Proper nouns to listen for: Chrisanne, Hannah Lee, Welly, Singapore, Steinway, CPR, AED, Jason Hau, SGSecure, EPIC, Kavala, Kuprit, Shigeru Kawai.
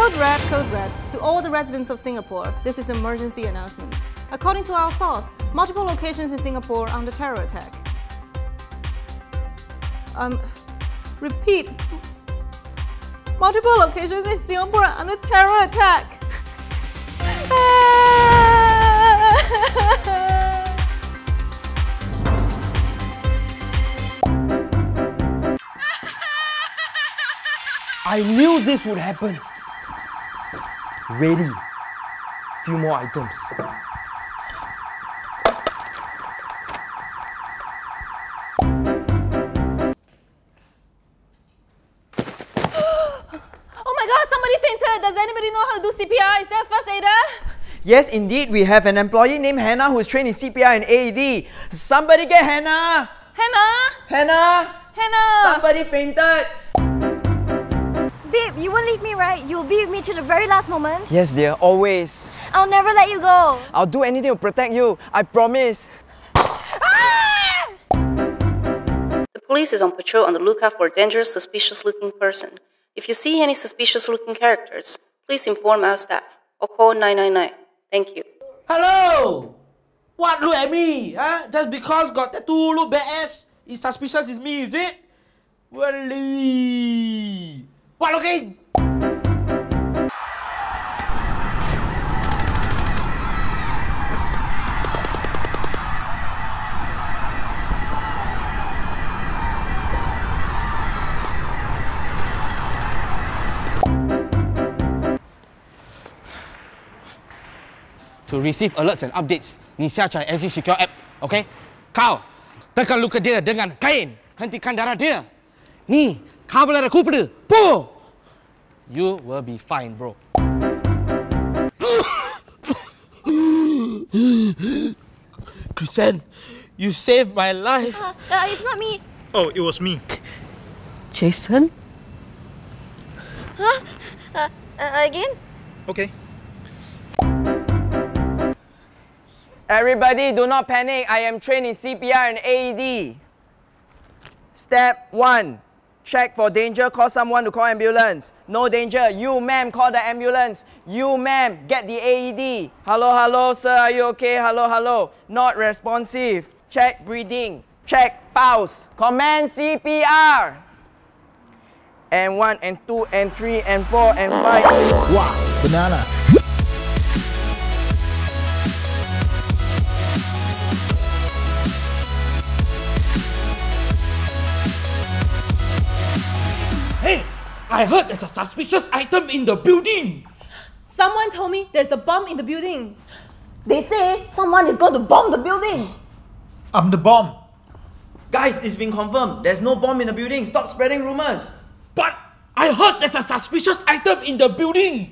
Code red, to all the residents of Singapore, this is an emergency announcement. According to our source, multiple locations in Singapore are under terror attack. Repeat. Multiple locations in Singapore are under terror attack. I knew this would happen. Ready. Few more items. Does anybody know how to do CPR? Is that first aider? Yes, indeed. We have an employee named Hannah who's trained in CPR and AED. Somebody get Hannah! Hannah! Hannah! Hannah! Somebody fainted! Babe, you won't leave me, right? You'll be with me to the very last moment. Yes, dear. Always. I'll never let you go. I'll do anything to protect you. I promise. Ah! The police is on patrol on the lookout for a dangerous, suspicious-looking person. If you see any suspicious-looking characters, please inform our staff or call 999. Thank you. Hello! What, look at me? Huh? Just because got tattoo, look badass, is suspicious is me, is it? Welly! What looking? To receive alerts and updates, ni siaca SGSecure app, okay? Kau tekan luka dia dengan kain, hentikan darah dia. Ni Kavala Kuprit, po. You will be fine, bro. Chrisanne, you saved my life. It's not me. Oh, it was me. Jason? Huh? Again? Okay. Everybody, do not panic. I am trained in CPR and AED. Step 1. Check for danger. Call someone to call ambulance. No danger. You, ma'am, call the ambulance. You, ma'am, get the AED. Hello, hello, sir. Are you okay? Hello, hello. Not responsive. Check breathing. Check pulse. Command CPR. And 1 and 2 and 3 and 4 and 5. Wow, banana. I heard there's a suspicious item in the building. Someone told me there's a bomb in the building. They say someone is going to bomb the building. I'm the bomb. Guys, it's been confirmed. There's no bomb in the building. Stop spreading rumors. But I heard there's a suspicious item in the building.